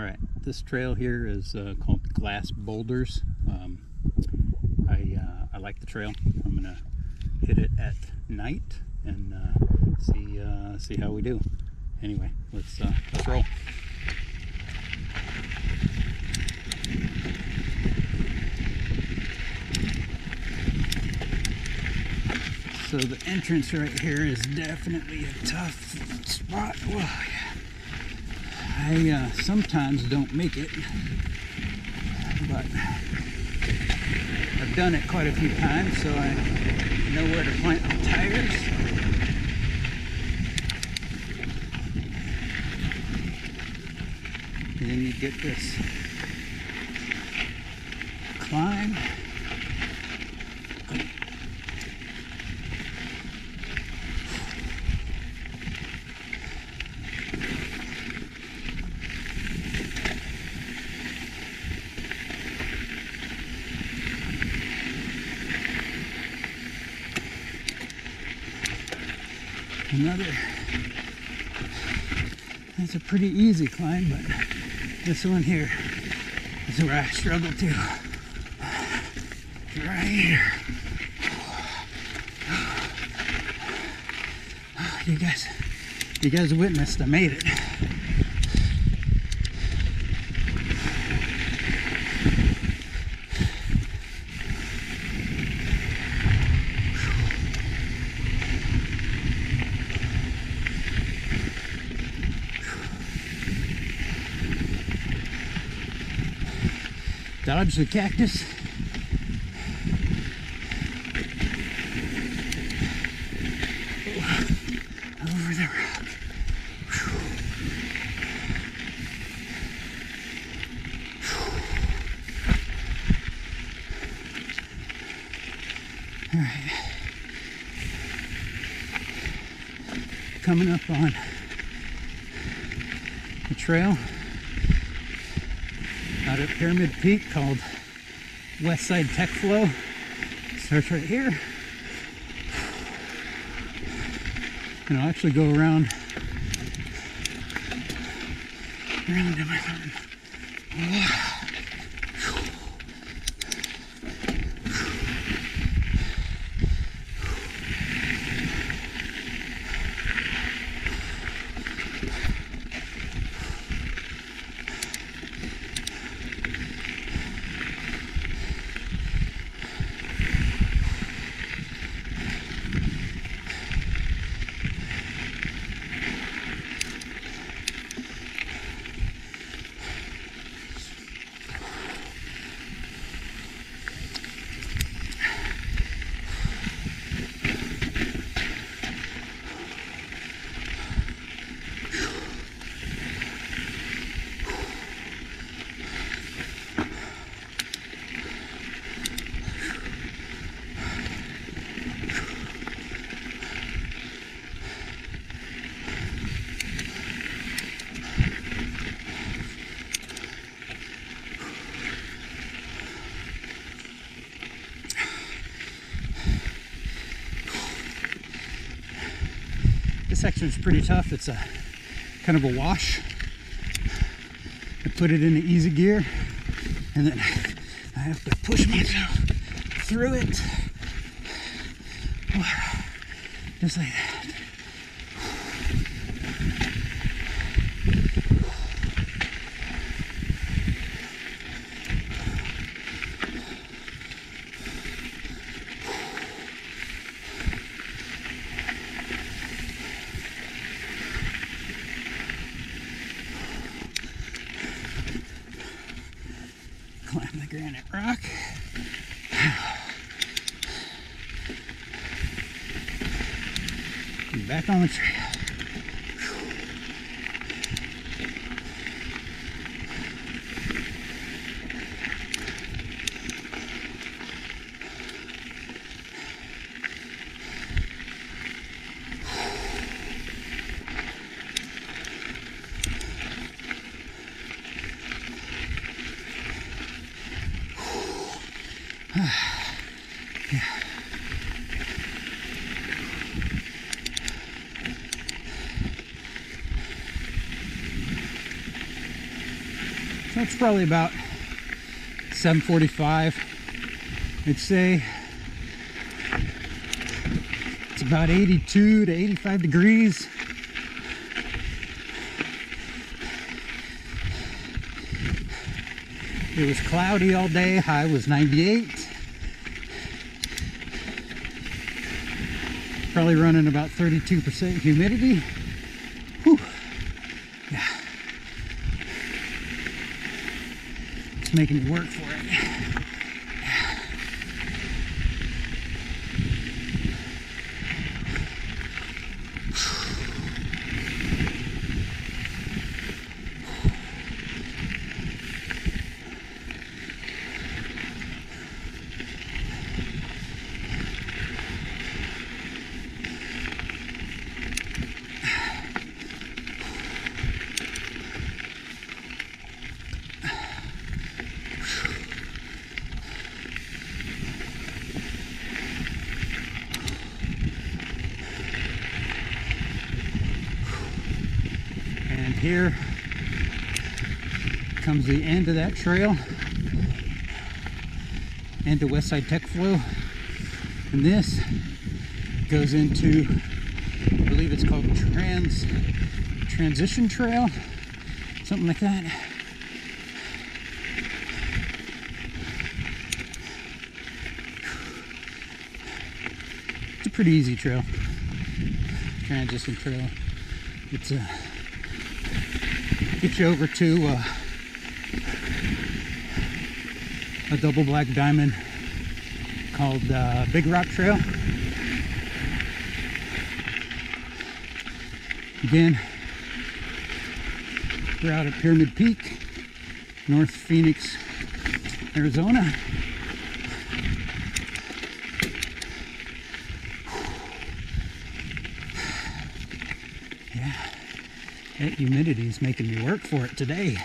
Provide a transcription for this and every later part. Alright, this trail here is called Glass Boulders. I like the trail. I'm going to hit it at night and see how we do. Anyway, let's roll. So the entrance right here is definitely a tough spot. Whoa, yeah. I sometimes don't make it, but I've done it quite a few times, so I know where to plant my tires. And then you get this climb. That's a pretty easy climb, but this one here is where I struggle too. Right here. You guys witnessed I made it. Dodge the cactus. Over the rock. Whew. Whew. All right. Coming up on the trail out at Pyramid Peak called West Side Tech Flow. Starts right here, and I'll actually go around to my mountain. This section is pretty tough. It's a kind of a wash. I put it into easy gear and then I have to push myself through it. Just like that. Climb the granite rock. And back on the trail. Yeah. So it's probably about 7:45, I'd say. It's about 82 to 85 degrees. It was cloudy all day, high was 98. Probably running about 32% humidity. Whew. Yeah. It's making me work for it. Here comes the end of that trail, end of West Side Tech Flow, and this goes into, I believe it's called Transition Trail, something like that. It's a pretty easy trail, Transition Trail. It's a get you over to a double black diamond called Big Rock Trail. Again, we're out at Pyramid Peak, North Phoenix, Arizona. Yeah. That humidity is making me work for it today.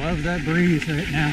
Love that breeze right now.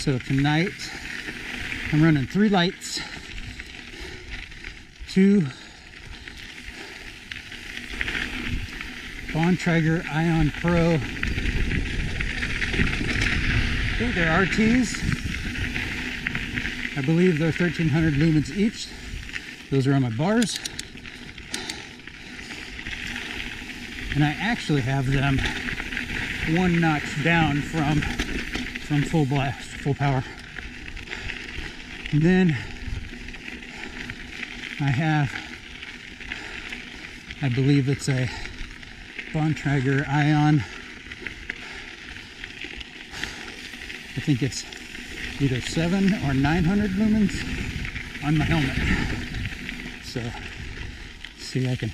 So tonight I'm running 3 lights, 2 Bontrager Ion Pro, I think they're RTs, I believe they're 1300 lumens each. Those are on my bars, and I actually have them 1 notch down from full blast, full power. And then I have, I believe it's a Bontrager Ion, I think it's either 700 or 900 lumens on my helmet. So see, I can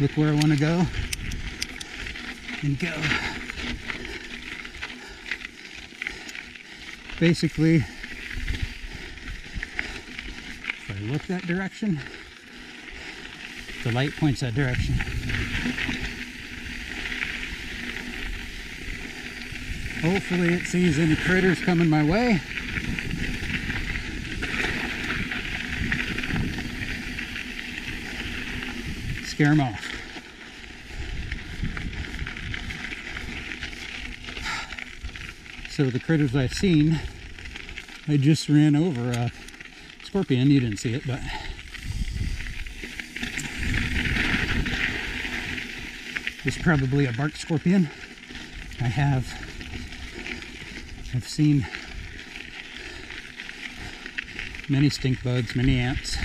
look where I want to go and go. Basically, if I look that direction, the light points that direction. Hopefully it sees any critters coming my way. Scare them off. So the critters I've seen, I just ran over a scorpion. You didn't see it, but it's probably a bark scorpion. I've seen many stink bugs, many ants,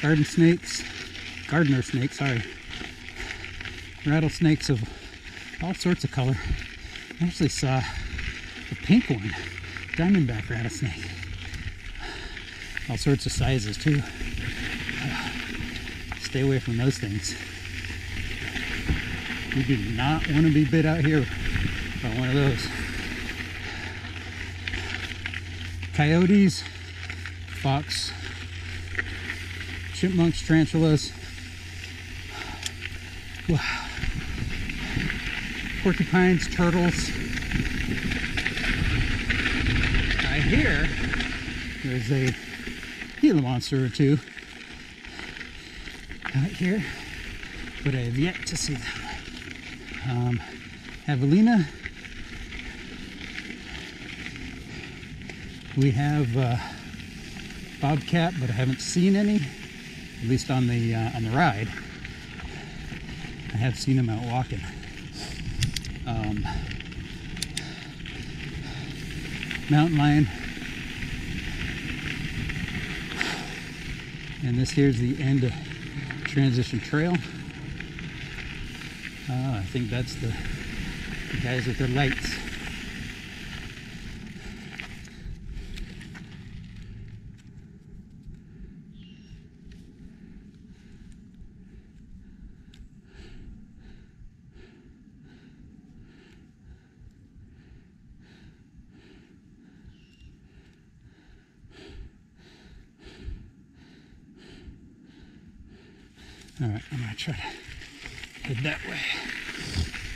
gardener snakes, sorry, rattlesnakes of all sorts of color. I actually saw a pink one, diamondback rattlesnake, all sorts of sizes too. Stay away from those things. You do not want to be bit out here by one of those. Coyotes, fox, chipmunks, tarantulas, porcupines, turtles. I hear there's a Gila monster or two out here, but I have yet to see them. Javelina. We have bobcat, but I haven't seen any, at least on the ride. I have seen them out walking. Mountain lion, and this here's the end of Transition Trail. I think that's the guys with their lights. All right, I'm gonna try to head that way.